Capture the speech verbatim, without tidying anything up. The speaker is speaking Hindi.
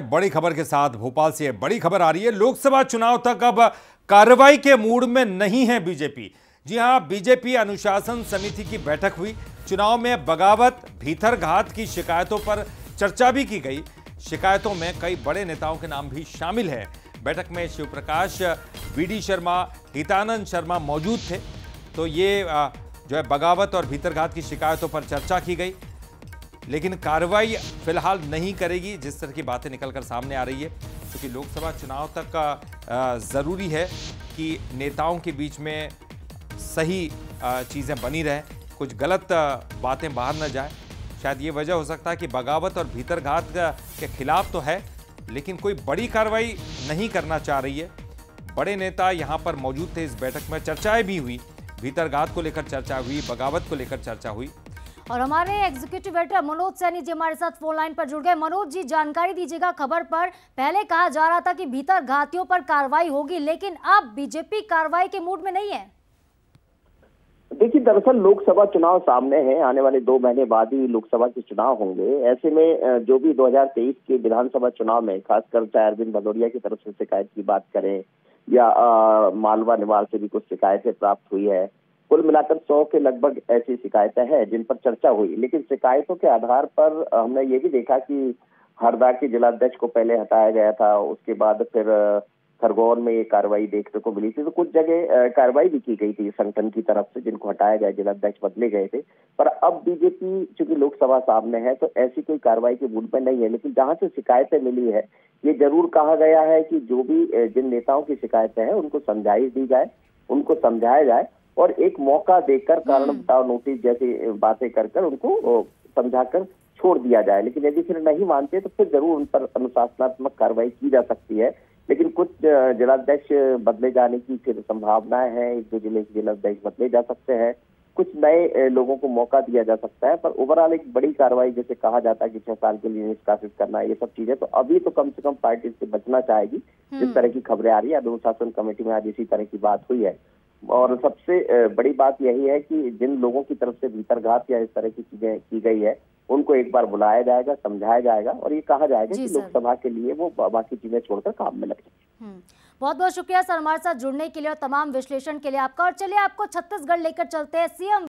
करते हैं बड़ी खबर के साथ। भोपाल से बड़ी खबर आ रही है, लोकसभा चुनाव तक अब कार्रवाई के मूड में नहीं है बीजेपी। जी हां, बीजेपी अनुशासन समिति की बैठक हुई। चुनाव में बगावत, भीतरघात की शिकायतों पर चर्चा भी की गई। शिकायतों में कई बड़े नेताओं के नाम भी शामिल हैं। बैठक में शिवप्रकाश, वी डी शर्मा, गीतानंद शर्मा मौजूद थे। तो ये जो है बगावत और भीतरघात की शिकायतों पर चर्चा की गई, लेकिन कार्रवाई फिलहाल नहीं करेगी, जिस तरह की बातें निकलकर सामने आ रही है। क्योंकि लोकसभा चुनाव तक का ज़रूरी है कि नेताओं के बीच में सही चीज़ें बनी रहें, कुछ गलत बातें बाहर न जाए। शायद ये वजह हो सकता है कि बगावत और भीतरघात के खिलाफ तो है, लेकिन कोई बड़ी कार्रवाई नहीं करना चाह रही है। बड़े नेता यहाँ पर मौजूद थे। इस बैठक में चर्चाएँ भी हुई, भीतरघात को लेकर चर्चा हुई, बगावत को लेकर चर्चा हुई। और हमारे एग्जीक्यूटिव एडिटर मनोज सैनी जी हमारे साथ फोन लाइन पर जुड़ गए। मनोज जी, जानकारी दीजिएगा खबर पर। पहले कहा जा रहा था कि भीतरघातियों पर कार्रवाई होगी, लेकिन अब बीजेपी कार्रवाई के मूड में नहीं है। देखिए, दरअसल लोकसभा चुनाव सामने हैं, आने वाले दो महीने बाद ही लोकसभा के चुनाव होंगे। ऐसे में जो भी दो हज़ार तेईस के विधानसभा चुनाव में, खासकर चाहे अरविंद भदौरिया की तरफ से शिकायत की बात करें या आ, मालवा निवार से भी कुछ शिकायतें प्राप्त हुई है। कुल मिलाकर सौ के लगभग ऐसी शिकायतें हैं जिन पर चर्चा हुई, लेकिन शिकायतों के आधार पर हमने ये भी देखा कि हरदा के जिलाध्यक्ष को पहले हटाया गया था, उसके बाद फिर खरगोन में ये कार्रवाई देखने को मिली थी। तो कुछ जगह कार्रवाई भी की गई थी संगठन की तरफ से, जिनको हटाया गया, जिलाध्यक्ष बदले गए थे। पर अब बीजेपी चूंकि लोकसभा सामने है, तो ऐसी कोई कार्रवाई के मूड में नहीं है। लेकिन जहां से शिकायतें मिली है, ये जरूर कहा गया है कि जो भी जिन नेताओं की शिकायतें हैं उनको समझाइश दी जाए, उनको समझाया जाए और एक मौका देकर कारण बताओ नोटिस जैसी बातें कर कर उनको समझाकर छोड़ दिया जाए। लेकिन यदि फिर नहीं मानते तो फिर जरूर उन पर अनुशासनात्मक कार्रवाई की जा सकती है। लेकिन कुछ जिलाध्यक्ष बदले जाने की फिर संभावनाएं हैं। एक दो जिले के जिलाध्यक्ष बदले जा सकते हैं, कुछ नए लोगों को मौका दिया जा सकता है। पर ओवरऑल एक बड़ी कार्रवाई, जैसे कहा जाता है कि छह साल के लिए निष्कासित करना, ये सब चीजें तो अभी तो कम से कम पार्टी से बचना चाहेगी। जिस तरह की खबरें आ रही है, अनुशासन कमेटी में आज इसी तरह की बात हुई है। और सबसे बड़ी बात यही है कि जिन लोगों की तरफ से भीतरघात या इस तरह की चीजें की गई है, उनको एक बार बुलाया जाएगा, समझाया जाएगा और ये कहा जाएगा कि लोकसभा के लिए वो बाकी चीजें छोड़कर काम में लग जाए। बहुत बहुत शुक्रिया सर हमारे साथ जुड़ने के लिए और तमाम विश्लेषण के लिए आपका। और चलिए आपको छत्तीसगढ़ लेकर चलते हैं। सीएम